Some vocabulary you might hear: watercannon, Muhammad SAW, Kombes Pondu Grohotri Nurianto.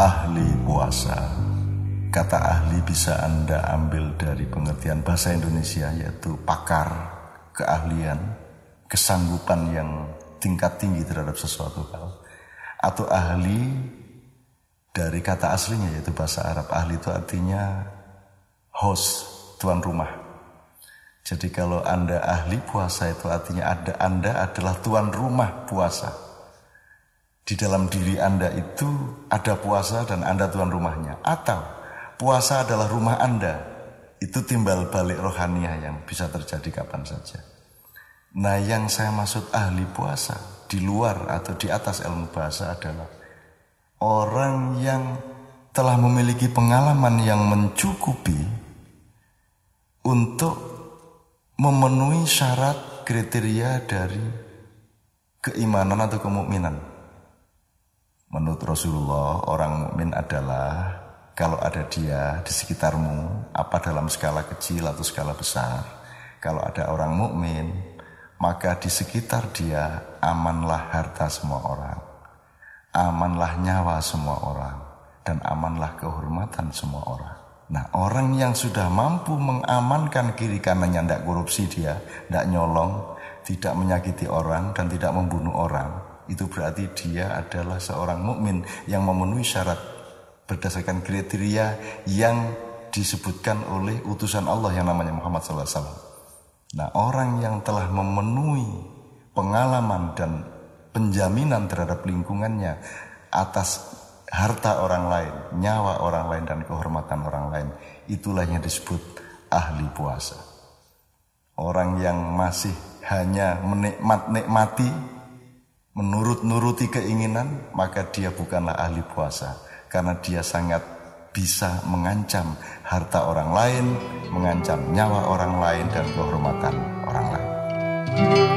ahli puasa. Kata ahli bisa Anda ambil dari pengertian bahasa Indonesia, yaitu pakar, keahlian, kesanggupan yang tingkat tinggi terhadap sesuatu hal. Atau ahli dari kata aslinya, yaitu bahasa Arab. Ahli itu artinya host, tuan rumah. Jadi kalau Anda ahli puasa itu artinya Anda adalah tuan rumah puasa. Di dalam diri Anda itu ada puasa dan Anda tuan rumahnya. Atau puasa adalah rumah Anda. Itu timbal balik rohaniah yang bisa terjadi kapan saja. Nah, yang saya maksud ahli puasa di luar atau di atas ilmu bahasa adalah orang yang telah memiliki pengalaman yang mencukupi untuk memenuhi syarat kriteria dari keimanan atau kemukminan. Menurut Rasulullah, orang mukmin adalah kalau ada dia di sekitarmu, apa dalam skala kecil atau skala besar, kalau ada orang mukmin, maka di sekitar dia amanlah harta semua orang, amanlah nyawa semua orang, dan amanlah kehormatan semua orang. Nah, orang yang sudah mampu mengamankan kiri kanannya, tidak korupsi dia, tidak nyolong, tidak menyakiti orang, dan tidak membunuh orang, itu berarti dia adalah seorang mukmin yang memenuhi syarat berdasarkan kriteria yang disebutkan oleh utusan Allah yang namanya Muhammad SAW. Nah, orang yang telah memenuhi pengalaman dan penjaminan terhadap lingkungannya atas harta orang lain, nyawa orang lain, dan kehormatan orang lain, itulah yang disebut ahli puasa. Orang yang masih hanya menikmati, menurut-nuruti keinginan, maka dia bukanlah ahli puasa. Karena dia sangat bisa mengancam harta orang lain, mengancam nyawa orang lain, dan kehormatan orang lain.